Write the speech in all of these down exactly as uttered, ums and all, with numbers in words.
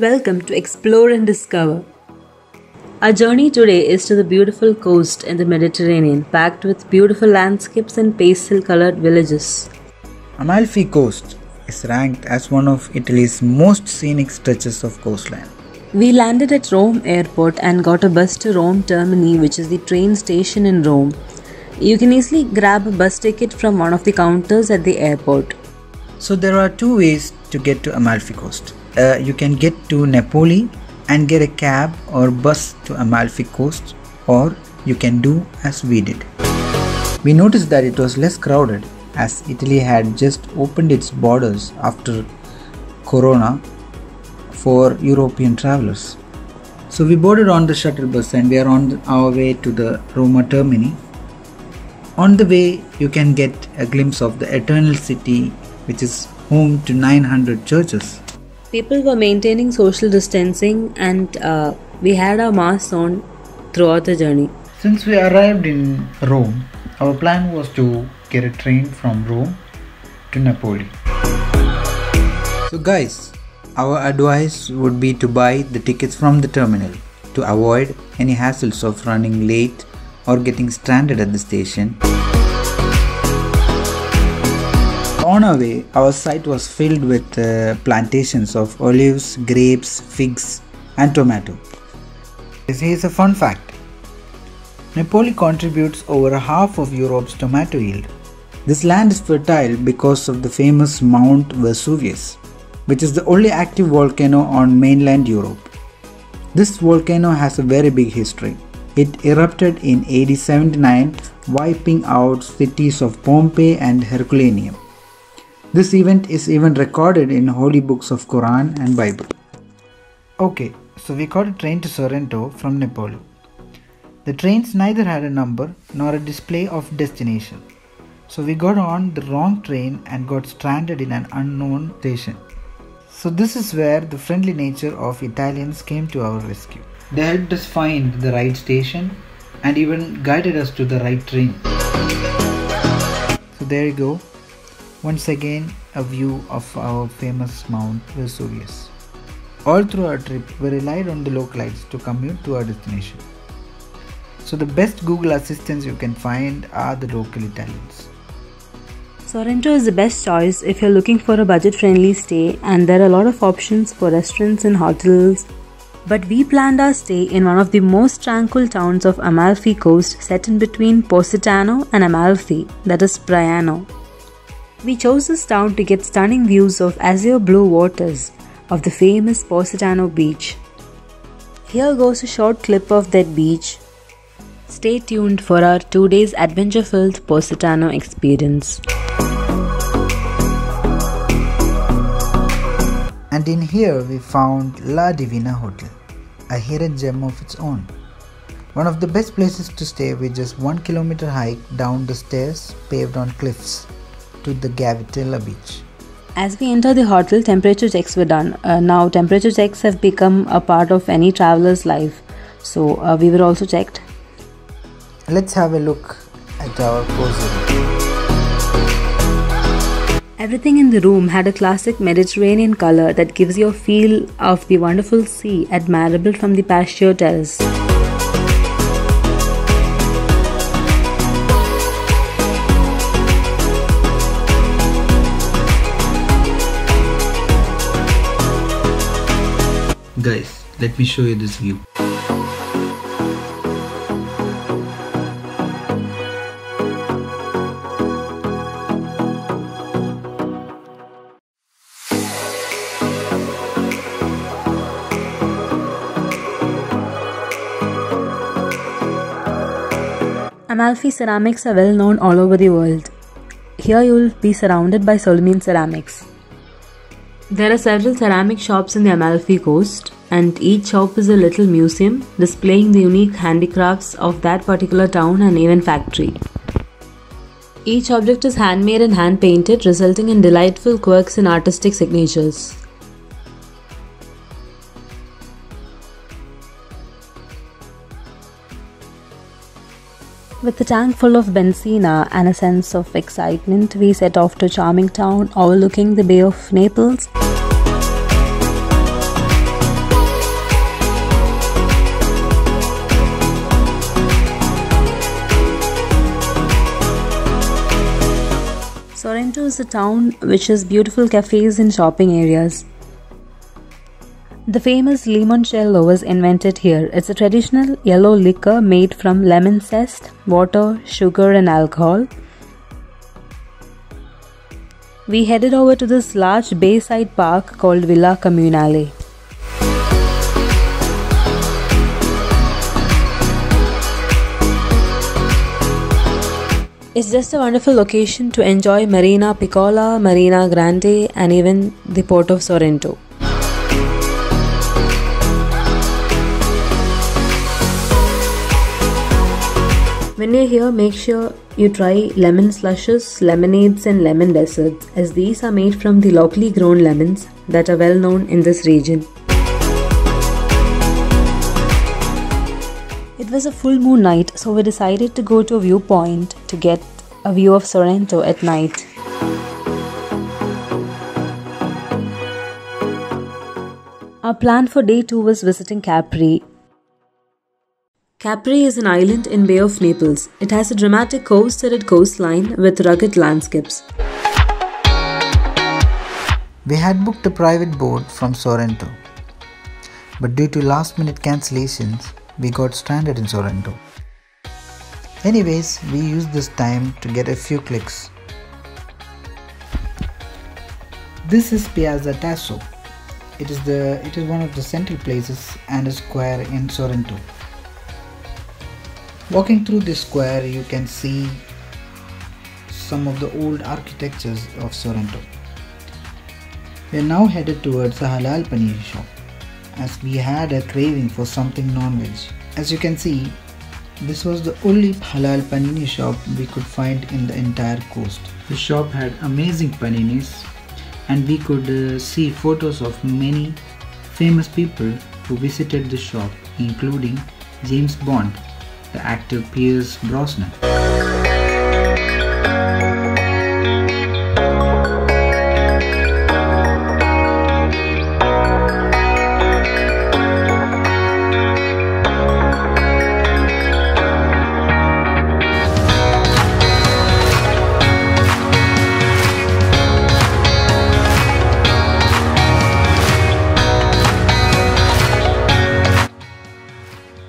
Welcome to Explore and Discover. Our journey today is to the beautiful coast in the Mediterranean, packed with beautiful landscapes and pastel-colored villages. Amalfi Coast is ranked as one of Italy's most scenic stretches of coastline. We landed at Rome airport and got a bus to Rome Termini, which is the train station in Rome. You can easily grab a bus ticket from one of the counters at the airport. So there are two ways to get to Amalfi Coast. Uh, you can get to Napoli and get a cab or bus to Amalfi Coast, or you can do as we did. We noticed that it was less crowded as Italy had just opened its borders after Corona for European travelers. So we boarded on the shuttle bus and we are on our way to the Rome Termini. On the way, you can get a glimpse of the Eternal City, which is home to nine hundred churches. People were maintaining social distancing and uh, we had our masks on throughout the journey. Since we arrived in Rome, our plan was to get a train from Rome to Napoli. So guys, our advice would be to buy the tickets from the terminal to avoid any hassles of running late or getting stranded at the station. On our way, our site was filled with uh, plantations of olives, grapes, figs and tomato. Here's a fun fact. Napoli contributes over half of Europe's tomato yield. This land is fertile because of the famous Mount Vesuvius, which is the only active volcano on mainland Europe. This volcano has a very big history. It erupted in A D seventy-nine, wiping out cities of Pompeii and Herculaneum. This event is even recorded in holy books of Quran and Bible. Okay, so we caught a train to Sorrento from Napoli. The trains neither had a number nor a display of destination. So we got on the wrong train and got stranded in an unknown station. So this is where the friendly nature of Italians came to our rescue. They helped us find the right station and even guided us to the right train. So there you go. Once again, a view of our famous Mount Vesuvius. All through our trip, we relied on the localites to commute to our destination. So the best Google assistants you can find are the local Italians. Sorrento is the best choice if you're looking for a budget-friendly stay, and there are a lot of options for restaurants and hotels. But we planned our stay in one of the most tranquil towns of Amalfi Coast, set in between Positano and Amalfi, that is Praiano. We chose this town to get stunning views of azure blue waters of the famous Positano beach. Here goes a short clip of that beach. Stay tuned for our two days adventure-filled Positano experience. And in here we found La Divina Hotel, a hidden gem of its own. One of the best places to stay with just one kilometer hike down the stairs paved on cliffs to the Gavitella beach. As we enter the hotel, temperature checks were done. Uh, now temperature checks have become a part of any traveler's life, so uh, we were also checked. Let's have a look at our posy. Everything in the room had a classic Mediterranean color that gives you a feel of the wonderful sea admirable from the patio terrace. Guys, let me show you this view. Amalfi ceramics are well known all over the world. Here you will be surrounded by Solomene ceramics. There are several ceramic shops in the Amalfi Coast, and each shop is a little museum displaying the unique handicrafts of that particular town and even factory. Each object is handmade and hand painted, resulting in delightful quirks and artistic signatures. With a tank full of benzina and a sense of excitement, we set off to a charming town overlooking the Bay of Naples. is the town which has beautiful cafes and shopping areas. The famous limoncello was invented here. It's a traditional yellow liquor made from lemon zest, water, sugar and alcohol. We headed over to this large bayside park called Villa Comunale. It's just a wonderful location to enjoy Marina Piccola, Marina Grande and even the port of Sorrento. When you're here, make sure you try lemon slushes, lemonades and lemon desserts, as these are made from the locally grown lemons that are well known in this region. It was a full moon night, so we decided to go to a viewpoint to get a view of Sorrento at night. Our plan for day two was visiting Capri. Capri is an island in Bay of Naples. It has a dramatic curved coastline with rugged landscapes. We had booked a private boat from Sorrento, but due to last-minute cancellations, we got stranded in Sorrento. Anyways, we used this time to get a few clicks. This is Piazza Tasso. It is the it is one of the central places and a square in Sorrento. Walking through this square, you can see some of the old architectures of Sorrento. We are now headed towards a halal paneer shop, as we had a craving for something non-veg. As you can see, this was the only halal panini shop we could find in the entire coast. The shop had amazing paninis, and we could uh, see photos of many famous people who visited the shop, including James Bond, the actor Pierce Brosnan.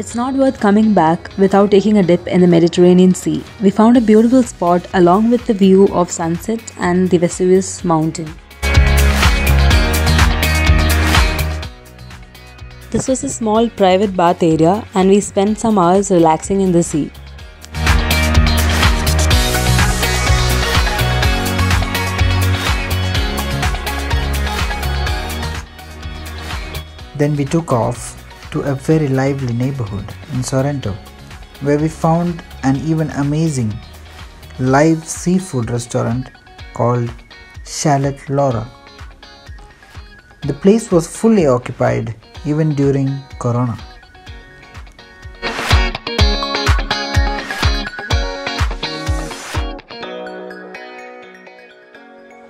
It's not worth coming back without taking a dip in the Mediterranean Sea. We found a beautiful spot along with the view of sunset and the Vesuvius mountain. This was a small private bath area and we spent some hours relaxing in the sea. Then we took off to a very lively neighborhood in Sorrento, where we found an even amazing live seafood restaurant called Chalet Laura. The place was fully occupied even during Corona.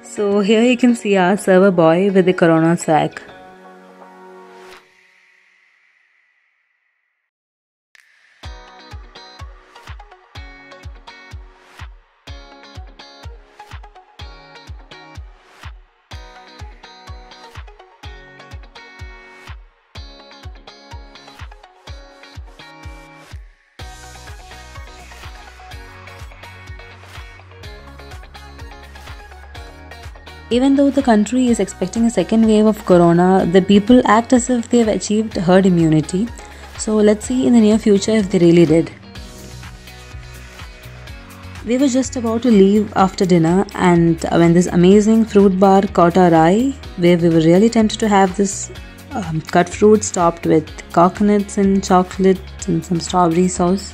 So here you can see our server boy with the Corona sack. Even though the country is expecting a second wave of corona, the people act as if they have achieved herd immunity. So let's see in the near future if they really did. We were just about to leave after dinner, and when this amazing fruit bar caught our eye, where we were really tempted to have this um, cut fruit topped with coconuts and chocolate and some strawberry sauce.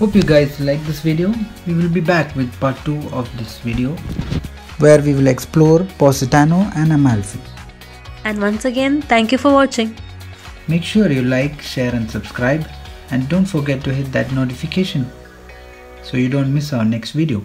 Hope you guys like this video. We will be back with part two of this video, where we will explore Positano and Amalfi. And once again, thank you for watching. Make sure you like, share and subscribe, and don't forget to hit that notification so you don't miss our next video.